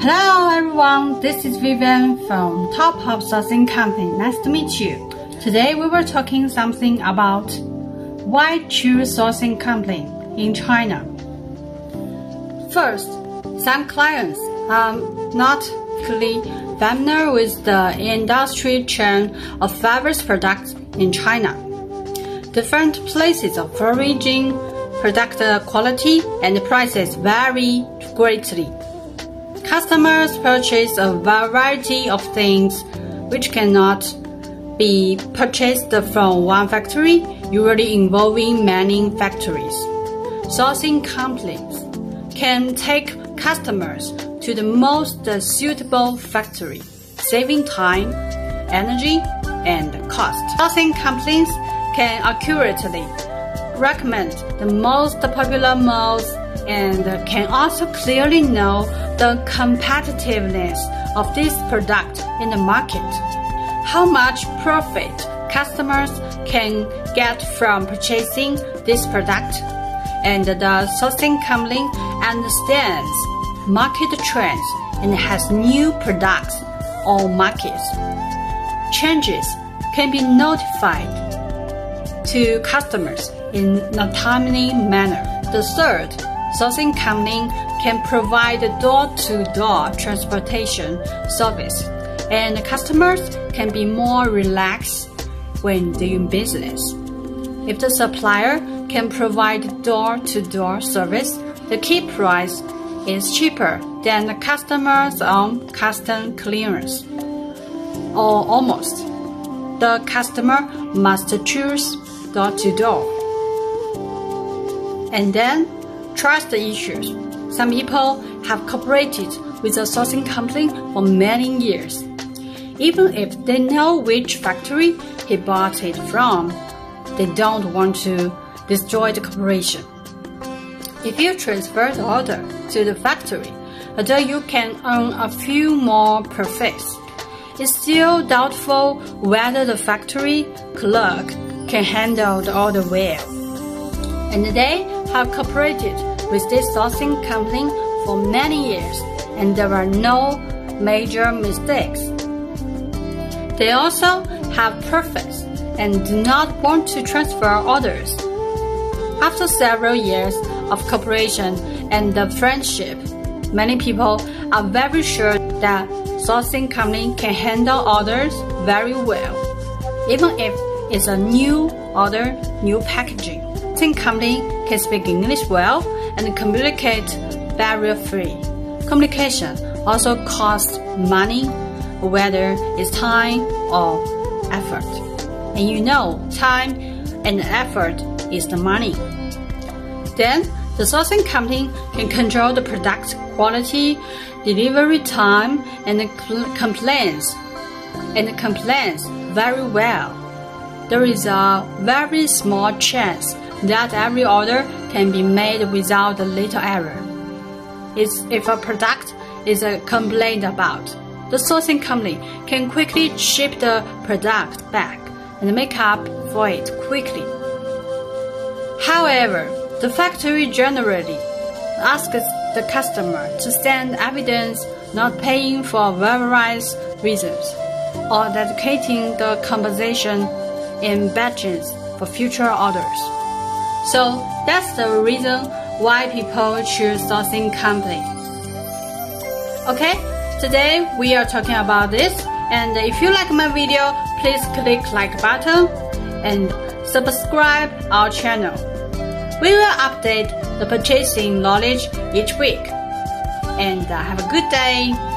Hello everyone, this is Vivian from Top Hub Sourcing Company. Nice to meet you. Today we were talking something about why choose sourcing company in China. First, some clients are not fully familiar with the industry chain of various products in China. Different places of origin, product quality and prices vary greatly. Customers purchase a variety of things which cannot be purchased from one factory, usually involving many factories. Sourcing companies can take customers to the most suitable factory, saving time, energy, and cost. Sourcing companies can accurately recommend the most popular models and can also clearly know the competitiveness of this product in the market. How much profit customers can get from purchasing this product, and the sourcing company understands market trends and has new products or markets. Changes can be notified to customers in a timely manner. The third, sourcing company can provide door-to-door transportation service, and customers can be more relaxed when doing business. If the supplier can provide door-to-door service, the key price is cheaper than the customer's own custom clearance. Or almost, the customer must choose door-to-door. And then, trust issues. Some people have cooperated with a sourcing company for many years. Even if they know which factory he bought it from, they don't want to destroy the cooperation. If you transfer the order to the factory, although you can earn a few more profits, it's still doubtful whether the factory clerk can handle the order well. And they have cooperated with this sourcing company for many years, and there are no major mistakes. They also have profits and do not want to transfer orders. After several years of cooperation and the friendship, many people are very sure that sourcing company can handle orders very well, even if it's a new order, new packaging. Sourcing company can speak English well and communicate barrier-free. Communication also costs money, whether it's time or effort. And you know, time and effort is the money. Then, the sourcing company can control the product quality, delivery time, and complaints very well. There is a very small chance that every order can be made without a little error. If a product is complained about, the sourcing company can quickly ship the product back and make up for it quickly. However, the factory generally asks the customer to send evidence not paying for various reasons or dedicating the compensation in batches for future orders. So that's the reason why people choose sourcing company. Okay, today we are talking about this, and if you like my video, please click like button and subscribe our channel. We will update the purchasing knowledge each week. And have a good day.